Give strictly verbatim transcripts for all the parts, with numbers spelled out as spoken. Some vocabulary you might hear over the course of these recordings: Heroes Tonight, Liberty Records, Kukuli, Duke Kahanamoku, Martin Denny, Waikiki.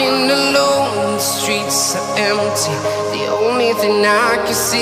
walking alone, the streets are empty. The only thing I can see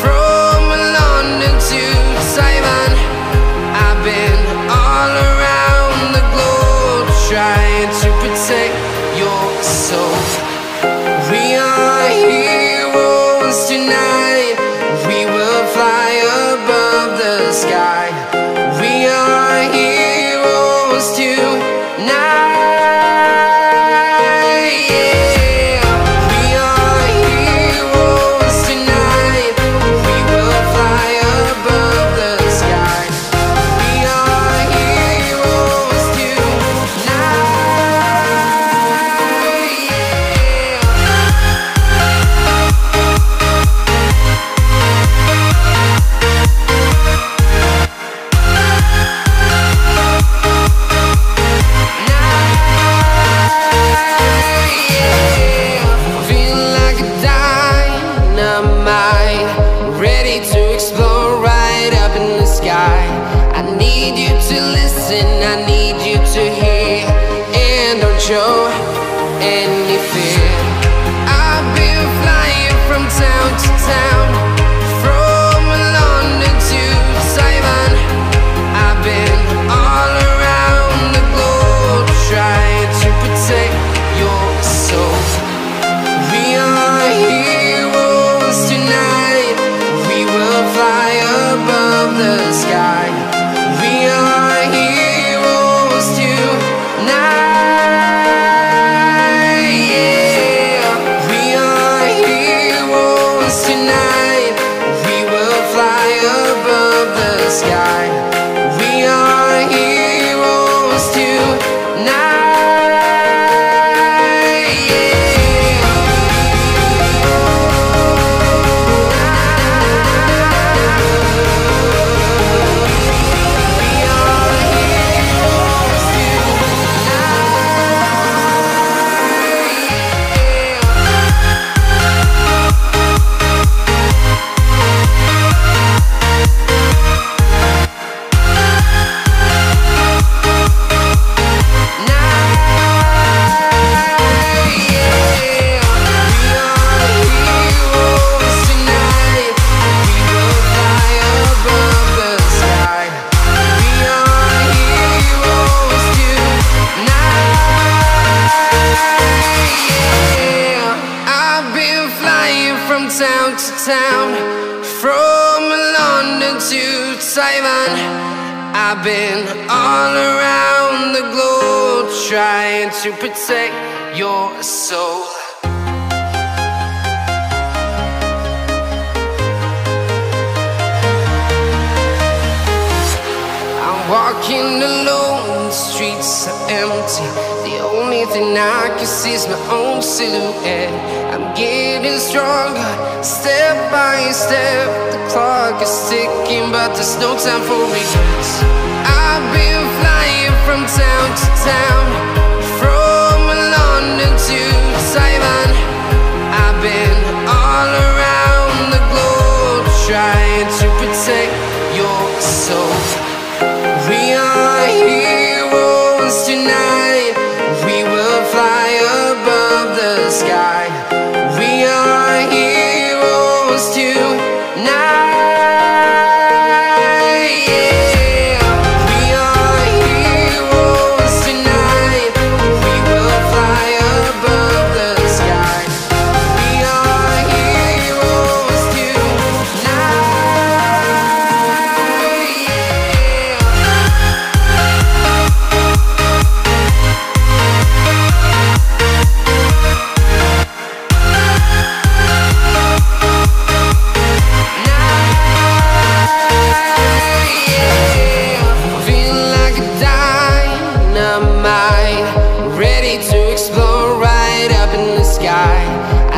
from London to Taiwan. I've been all around the globe, trying to protect your soul. We are heroes tonight. We will fly above the sky. We are heroes tonight. Yeah. We are heroes tonight. We will fly above the sky. We are heroes tonight. Yeah. I need you to listen, I need you to hear, and don't show any fear. I've been flying from town to town, from London to Taiwan. I've been all around the globe, trying to protect your soul. We are heroes tonight. We will fly above the sky. Town to town, from London to Taiwan. I've been all around the globe, trying to protect your soul. I'm walking alone, the streets are empty. The only thing I can see is my own silhouette. I'm getting stronger, step by step. The clock is ticking, but there's no time for me. I've been flying from town to town, from London to Taiwan. I've been all around the globe, trying to protect your soul. We are heroes tonight.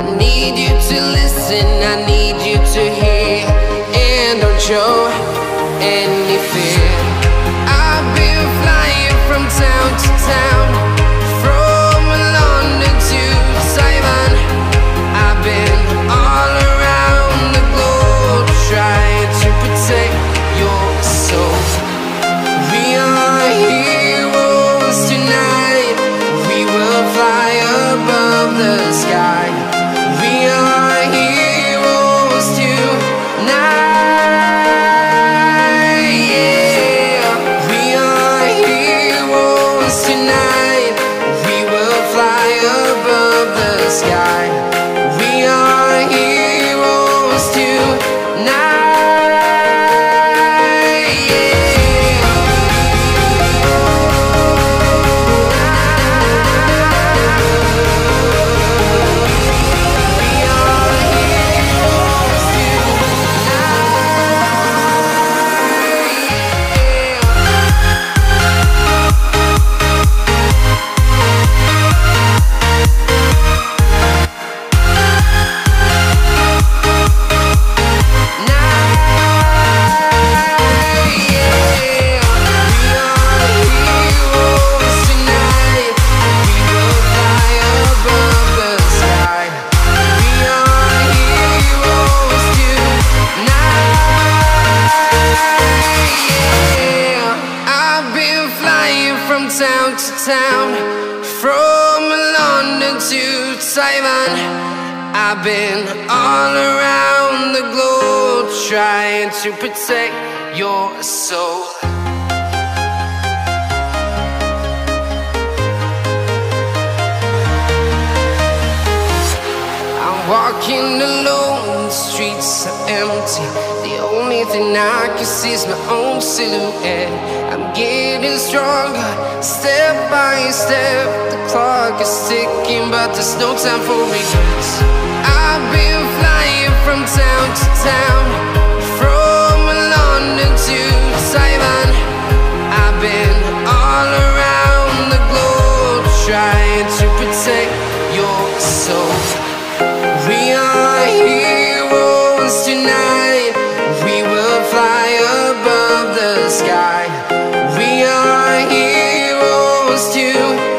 I need you to listen, I need you to hear, and don't show any fear. I've been flying from town to town, from London to Taiwan. I've to Taiwan. I've been all around the globe trying to protect your soul. I'm walking alone, the streets are empty. The only thing I can see is my own silhouette. I'm getting stronger, step by step. The clock is ticking, but there's no time for regrets. I've been flying from town to town, from London to Taiwan. I've been all around the globe trying to protect your soul. We are heroes tonight. We will fly above the sky. We are heroes tonight.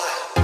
I'm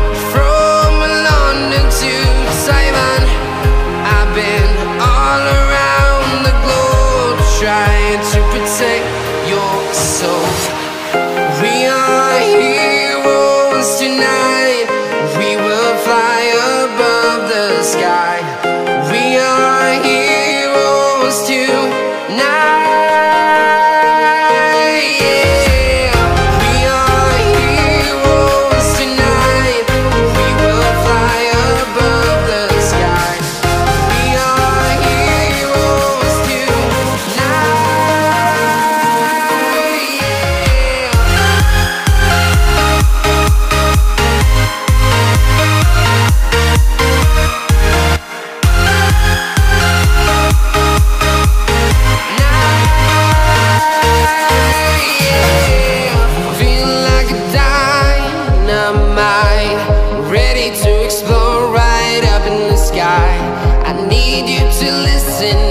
from London to Taiwan. I've been all around the globe trying to protect your soul. We are heroes tonight. We will fly above the sky. We are heroes tonight. We are heroes tonight. need you to listen.